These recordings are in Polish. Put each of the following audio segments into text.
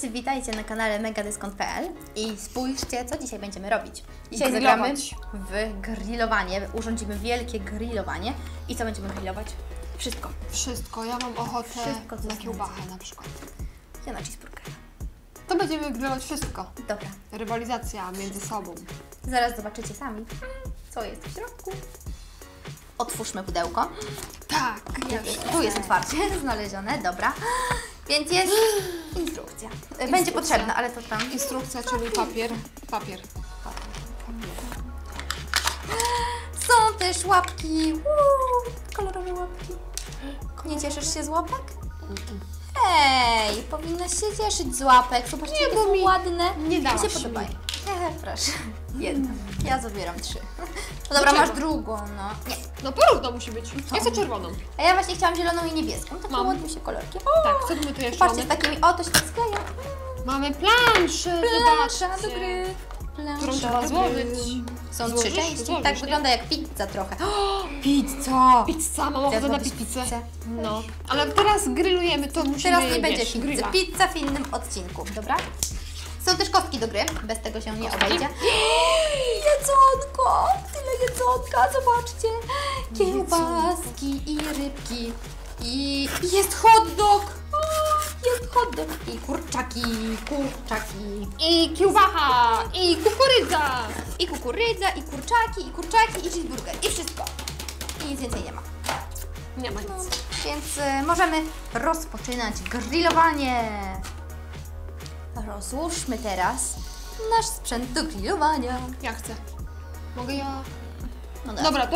Cześć, witajcie na kanale MegaDyskont.pl i spójrzcie, co dzisiaj będziemy robić. Dzisiaj zagramy w grillowanie, urządzimy wielkie grillowanie. I co będziemy grillować? Wszystko. Wszystko, ja mam ochotę wszystko, na kiełbachę na przykład. Ja na cheeseburgera. To będziemy grillować wszystko. Dobra. Rywalizacja między sobą. Zaraz zobaczycie sami, co jest w środku. Otwórzmy pudełko. Tak, tu jest otwarcie znalezione, dobra. Więc jest instrukcja. Będzie potrzebna, ale to tam. Instrukcja, czyli papier. Są też łapki. Kolorowe łapki. Nie cieszysz się z łapek? Ej, powinnaś się cieszyć z łapek. Zobaczcie, jakie są ładne. Nie dałaś mi. Mi się podobają. Proszę. Jedna. Ja zabieram trzy. No dobra, masz drugą, no. Nie. No porówno musi być. Ja chcę czerwoną. A ja właśnie chciałam zieloną i niebieską. Takie ładne się kolorki. O, tak, co my tu jeszcze patrzcie, z takimi, o, to się skleja. Mamy planszę, zobaczcie. Do gry. Którą trzeba złożyć. Są trzy części. Tak nie? Wygląda jak pizza trochę. O, pizza! Pizza, mam ochotę na pizzę. No, ale teraz grillujemy, to musimy. Teraz nie będzie pizzy. Pizza w innym odcinku, dobra? Są też kostki do gry, bez tego się nie obejdzie. Jedzonko! Tyle jedzonka, zobaczcie! Kiełbaski i rybki. I jest hot dog! O, jest hot dog! I kurczaki. I kiełbacha! I kukurydza! I kukurydza, i kurczaki, i cheeseburger. I wszystko. I nic więcej nie ma. Nie ma nic. No, więc możemy rozpoczynać grillowanie. Rozłóżmy teraz nasz sprzęt do grillowania. Ja chcę. Mogę ja? No dobra.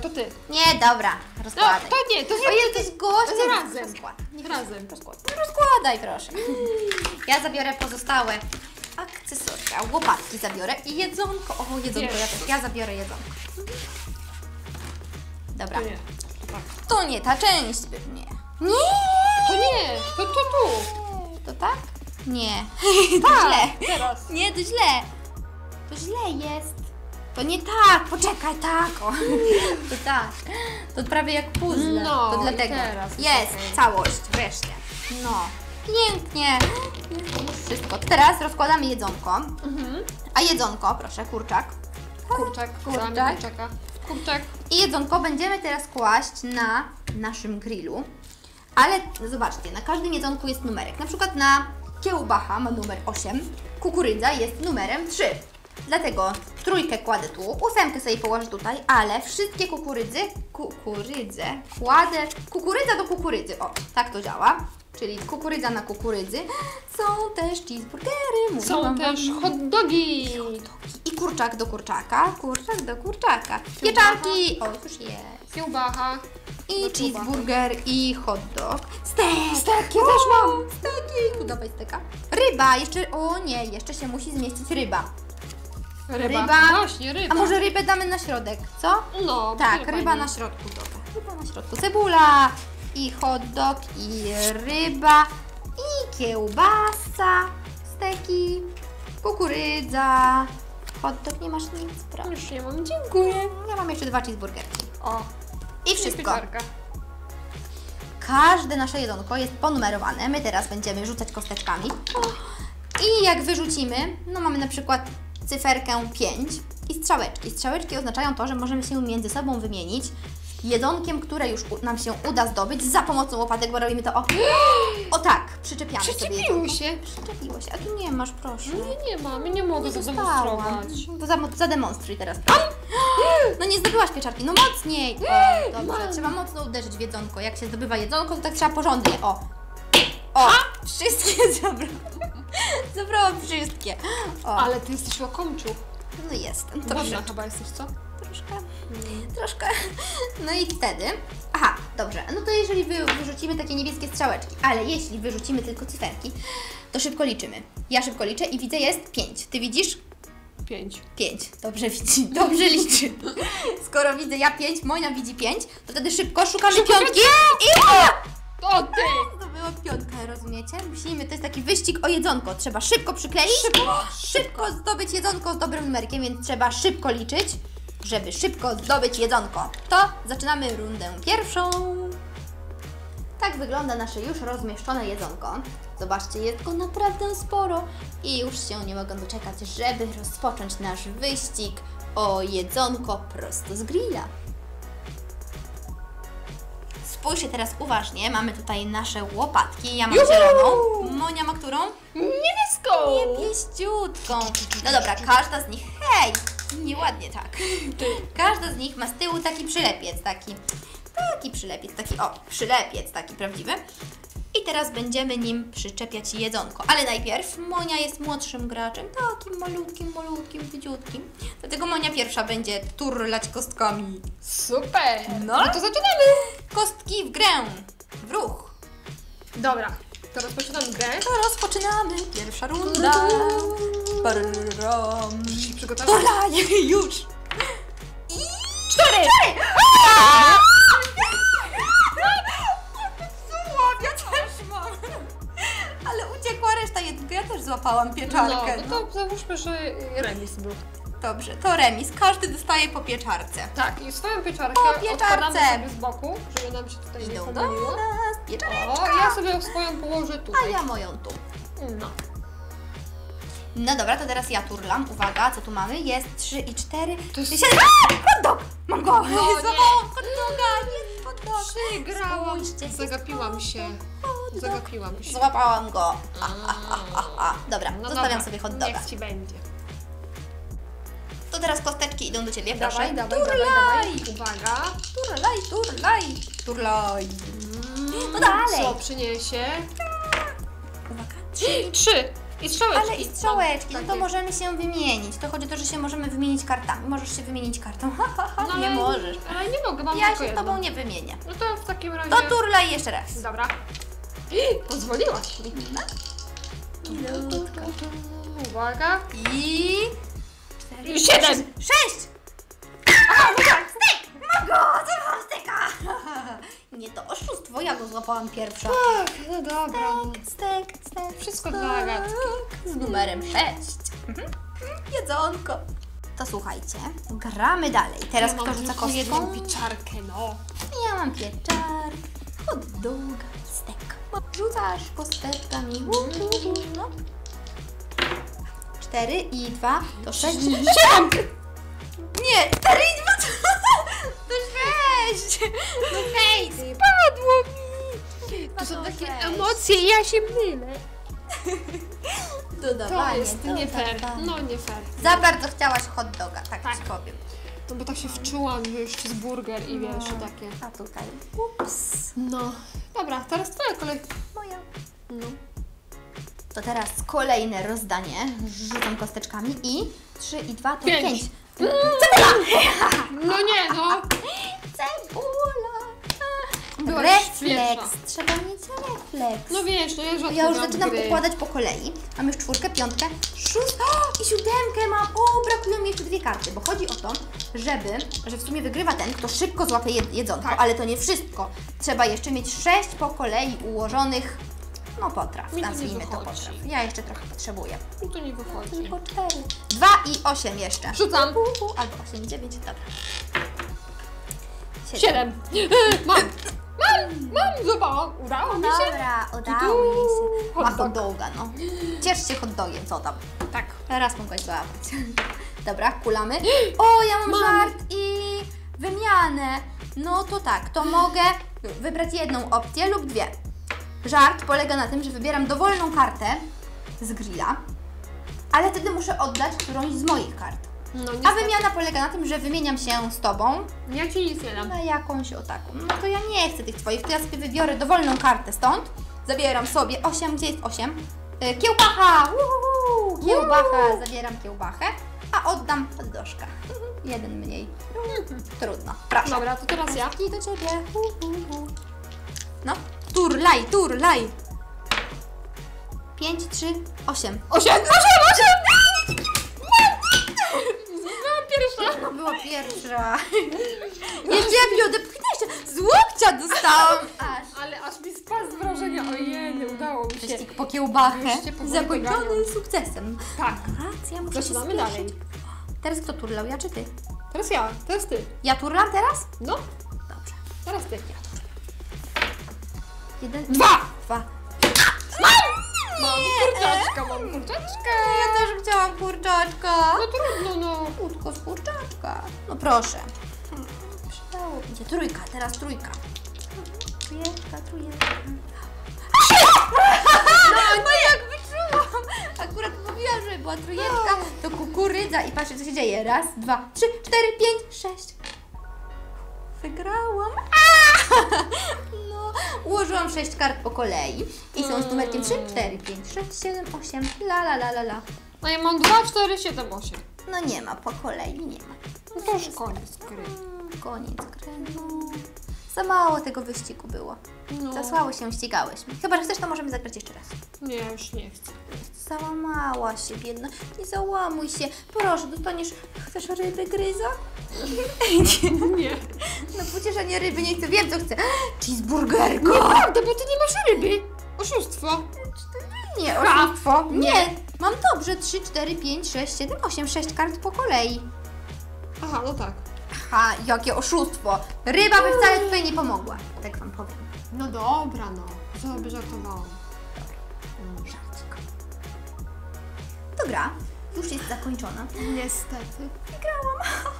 to ty. Nie, dobra, rozkładaj. No, to nie, to zrobię. O, jesteś gościem. Rozkładaj, proszę. Ja zabiorę pozostałe akcesoria. Łopatki zabiorę i jedzonko. O, jedzonko, ja zabiorę jedzonko. Dobra. To nie, ta część pewnie. Nie! To nie, to tu. To tak? Nie, to źle. Teraz. Nie, to źle. To źle jest. To nie tak, poczekaj, tak. O. To tak. To prawie jak puzzle. No, to dlatego. Jest całość, wreszcie. No, pięknie. Wszystko. Teraz rozkładamy jedzonko. A jedzonko, proszę, kurczak. I jedzonko będziemy teraz kłaść na naszym grillu. Ale zobaczcie, na każdym jedzonku jest numerek. Na przykład na kiełbacha ma numer 8, kukurydza jest numerem 3. Dlatego trójkę kładę tu, ósemkę sobie położę tutaj, ale wszystkie kukurydze kładę kukurydza do kukurydzy. O, tak to działa. Czyli kukurydza na kukurydzy. Są też cheeseburgery. Są też hot dogi. I kurczak do kurczaka. Pieczarki. O, już jest. Kiełbacha. I cheeseburger, i hot dog. Stek, ja też mam. Steki. Dawaj steka. Ryba. Jeszcze, o nie, jeszcze się musi zmieścić ryba. Właśnie, ryba. A może rybę damy na środek, co? No. Tak, ryba na środku. Dobra. Ryba na środku. Cebula. I hot dog, i ryba, i kiełbasa, steki, kukurydza. Hot dog, nie masz nic, prawda? Już nie mam, dziękuję. Ja mam jeszcze 2 cheeseburgerki. O. I wszystko. Każde nasze jedzonko jest ponumerowane. My teraz będziemy rzucać kosteczkami. I jak wyrzucimy, no mamy na przykład cyferkę 5 i strzałeczki. Strzałeczki oznaczają to, że możemy się między sobą wymienić jedzonkiem, które już nam się uda zdobyć za pomocą łopatek, bo robimy to o tak, przyczepiamy sobie. Przyczepiło się, a tu nie masz, proszę. Nie, nie mam, nie mogę zademonstrować. Zademonstruj teraz, proszę. No nie zdobyłaś pieczarki, no mocniej. O, dobrze, trzeba mocno uderzyć w jedzonko. Jak się zdobywa jedzonko, to tak trzeba porządnie, o, wszystkie zabrałam wszystkie. O. Ale ty jesteś łokomczu. No jestem, troszeczkę. Chyba jesteś, co? Troszkę. No i wtedy. Aha, dobrze. No to jeżeli wyrzucimy takie niebieskie strzałeczki, ale jeśli wyrzucimy tylko cyferki, to szybko liczymy. Ja szybko liczę i widzę, jest 5. Ty widzisz? 5. 5. Dobrze widzi. Dobrze liczy. Skoro widzę ja 5, Monia widzi 5, to wtedy szybko szukamy piątki i. O ty! To była piątka, rozumiecie? Musimy, to jest taki wyścig o jedzonko. Trzeba szybko przykleić. Szybko zdobyć jedzonko z dobrym numerkiem, więc trzeba szybko liczyć. Żeby szybko zdobyć jedzonko, to zaczynamy rundę pierwszą. Tak Tak wygląda nasze już rozmieszczone jedzonko. Zobaczcie, jest go naprawdę sporo i już się nie mogę doczekać, żeby rozpocząć nasz wyścig o jedzonko prosto z grilla. Spójrzcie teraz uważnie, mamy tutaj nasze łopatki, ja mam zieloną, Monia ma którą? Niebieską! Niebieściutką! No dobra, każda z nich, hej, nieładnie tak, każda z nich ma z tyłu taki przylepiec, taki prawdziwy. I teraz będziemy nim przyczepiać jedzonko. Ale najpierw Monia jest młodszym graczem, takim malutkim, wyciutkim. Dlatego Monia pierwsza będzie turlać kostkami. Super! No to zaczynamy! Kostki w grę, w ruch. Dobra, to rozpoczynamy grę. To rozpoczynamy, pierwsza runda. Musisz się przygotować. Turlanie, już! I... Cztery! Ja też złapałam pieczarkę. No to załóżmy, że remis był. Dobrze, to remis. Każdy dostaje po pieczarce. Tak, i swoją pieczarkę odkładamy sobie z boku, żeby nam się tutaj nie pomyliło. O, ja sobie swoją położę tutaj. A ja moją tu. No. No dobra, to teraz ja turlam. Uwaga, co tu mamy? Jest 3 i 4. To jest 7. Hot dog! Mam go! Złapałam hot doga! Jest hot dog! Przegrałam. Zagapiłam się. Zagapiłam się. Złapałam go. Dobra, no zostawiam sobie hot doga. Niech ci będzie. To teraz kosteczki idą do ciebie, proszę. Dawaj. Uwaga. Turlaj. No dalej. Co przyniesie? Uwaga. 3. I strzałeczki. Ale i strzałeczki, no to możemy się wymienić. To chodzi o to, że się możemy wymienić kartami. Możesz się wymienić kartą. No, nie możesz. Ale nie mogę, mam tylko jedno. Ja się z tobą nie wymienię. No to w takim razie... To turlaj jeszcze raz. Dobra. Pozwoliłaś. Uwaga. I... 7. 6. Styk! Mam go! Złapałam styka! Nie, to oszustwo, ja go złapałam pierwsza. Tak, no dobra. Stek. Wszystko dla Agatki. Z numerem 6. Jedzonko. To słuchajcie, gramy dalej. Teraz kto rzuca kostką? Ja mam pieczarkę, no. Ja mam pieczarkę, hot doga, stek. Rzucasz kosteczkami. 4 i 2 to 6. 7! Nie, 4 i 2 to 6! No hej, spadło mi! To są takie emocje, ja się mylę. To jest nie fair. No nie fair. Za bardzo chciałaś hot doga, tak ci powiem. No bo tak się wczułam, że już jest burger i wiesz, takie. A tutaj, ups. No. Dobra, teraz twoja kolej. Moja. No. To teraz kolejne rozdanie. Rzucam kosteczkami i 3 i 2 to 5. Cebula! No nie, no! Cebula! Refleks! Trzeba mieć refleks. No wiesz, no ja już zaczynam układać po kolei. Mam już 4, 5, 6 i 7 mam. O, brakują mi jeszcze 2 karty, bo chodzi o to, że w sumie wygrywa ten, kto szybko złapie jedzonko, ale to nie wszystko. Trzeba jeszcze mieć 6 po kolei ułożonych potraw. Nazwijmy to potraw. Ja jeszcze trochę potrzebuję. No to nie wychodzi. Tylko 4. 2 i 8 jeszcze. Rzucam. Albo 8 i 9. Dobra. 7. Mam! Zobacz! Udało mi się. Dobra, udało mi się. Ma hot doga, no. Ciesz się hot dogiem, co tam. Tak. Teraz mogę złapać. Dobra, kulamy. O, ja mam żart i wymianę. No to tak, to mogę wybrać jedną opcję lub dwie. Żart polega na tym, że wybieram dowolną kartę z grilla, ale wtedy muszę oddać którąś z moich kart. No, a wymiana polega na tym, że wymieniam się z tobą. Ja ci nic nie dam. Na jakąś o taką. No to ja nie chcę tych twoich, to ja sobie wybiorę dowolną kartę stąd. Zabieram sobie 8, gdzie jest 8? Kiełbacha! Kiełbacha! Zabieram kiełbachę, a oddam poddoszka. Jeden mniej. Trudno. Proszę. Dobra, to teraz ja. I do ciebie. No. Turlaj! 5, 3, 8. 8! Byłam pierwsza! No była pierwsza. Jeszcze jak mnie odepchnęłaś, z łokcia dostałam. Ale aż mi spadł z wrażenia, ojej, nie udało mi się. Wyścig po kiełbachę, zakończony sukcesem. Tak. Racja, muszę się spieszyć. Dalej. Teraz kto turlał, ja czy ty? Teraz ja, teraz ty. Ja turlam teraz? No. Dobrze. Teraz ty. Jeden, dwa. Mam kurczaczkę. Ja też chciałam kurczaczka. No trudno, no. Kutko z kurczaczka. No proszę. Przydało. Idzie trójka, teraz trójka. Trójeczka. No jak wyczułam. Akurat mówiłam, że była trójeczka. To kukurydza i patrzcie, co się dzieje. Raz, dwa, trzy, cztery, pięć, sześć. Wygrałam. No, ułożyłam 6 kart po kolei i są z numerkiem 3, 4, 5, 6, 7, 8, la. No ja mam 2, 4, 7, 8. No nie ma, po kolei nie ma. No to już koniec gry. No. Za mało tego wyścigu było. No. Za słabo się ścigałyśmy. Chyba, że chcesz, to możemy zagrać jeszcze raz. Nie, już nie chcę. Załamała się, biedna. Nie załamuj się. Proszę, dostaniesz... Chcesz ryby gryza? Nie. No pocieszenie ryby nie chcę. Wiem, co chcę. Cheeseburgerko! Nieprawda, bo ty nie masz ryby. Oszustwo. Nie, oszustwo. Nie. Mam dobrze. 3, 4, 5, 6, 7, 8, 6 kart po kolei. Aha, no tak. Aha, jakie oszustwo. Ryba by wcale tutaj nie pomogła. Tak wam powiem. No dobra, no. Co by żartowałam? Dobra. Dobra. Już jest zakończona. Niestety. Wygrałam.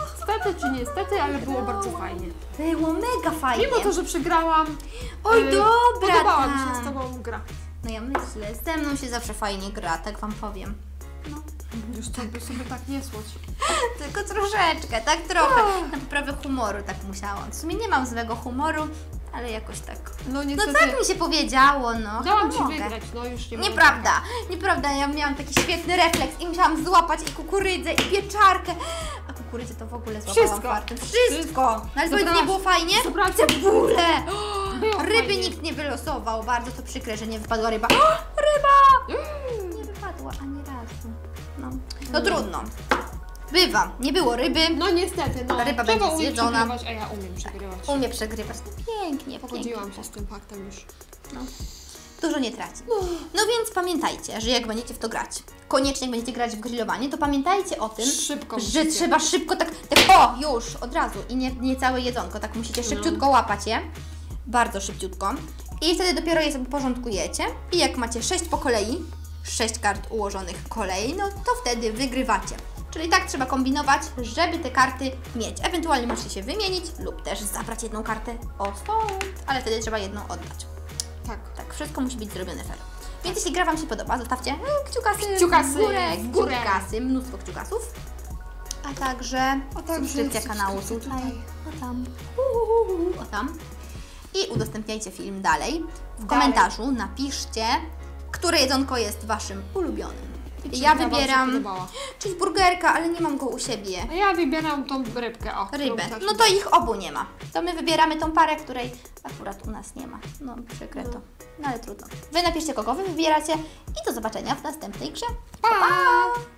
Niestety czy niestety, ale było bardzo fajnie. Było mega fajnie. Mimo to, że przegrałam. Oj, dobra. Podobała mi się z tobą gra. No ja myślę, ze mną się zawsze fajnie gra, tak wam powiem. No. Już tak by sobie tak nie słoć. Tylko troszeczkę, tak trochę. Na poprawę humoru tak musiałam. W sumie nie mam złego humoru, ale jakoś tak. No, niestety... no tak mi się powiedziało, no. Dałam ci wygrać, no już nie. Nieprawda, nieprawda, ja miałam taki świetny refleks i musiałam złapać i kukurydzę, i pieczarkę. A kukurydzę to w ogóle złapałam fartem. Wszystko! Ale nie było fajnie? Cebulę! Ryby nikt nie wylosował, bardzo to przykre, że nie wypadła ryba. Ryba! Nie wypadła ani razu. No, no trudno. Bywa, nie było ryby. No niestety, no. Ryba będzie zjedzona. A ja umiem przegrywać. Tak, umiem przegrywać. No pięknie. Pogodziłam się z tym faktem już. No. Dużo nie traci. No więc pamiętajcie, że jak będziecie w to grać, koniecznie jak będziecie grać w grillowanie, to pamiętajcie o tym, że trzeba szybko tak, o, już, od razu i nie całe jedzonko, tak musicie szybciutko łapać je. Bardzo szybciutko. I wtedy dopiero je sobie porządkujecie. I jak macie 6 po kolei, 6 kart ułożonych kolejno, to wtedy wygrywacie. Czyli tak trzeba kombinować, żeby te karty mieć. Ewentualnie możecie się wymienić lub też zabrać jedną kartę odtąd, ale wtedy trzeba jedną oddać. Tak. Tak, wszystko musi być zrobione fair. Więc jeśli gra wam się podoba, zostawcie kciukasy w górę, mnóstwo kciukasów. A także subskrypcja kanału tutaj. O tam. I udostępniajcie film dalej. W komentarzu napiszcie, które jedzonko jest waszym ulubionym. Ja wybieram cheeseburgerka, ale nie mam go u siebie. A ja wybieram tą rybkę. O, rybę. No to ich obu nie ma. To my wybieramy tą parę, której akurat u nas nie ma. No przykre to. No ale trudno. Wy napiszcie, kogo wy wybieracie i do zobaczenia w następnej grze. Pa!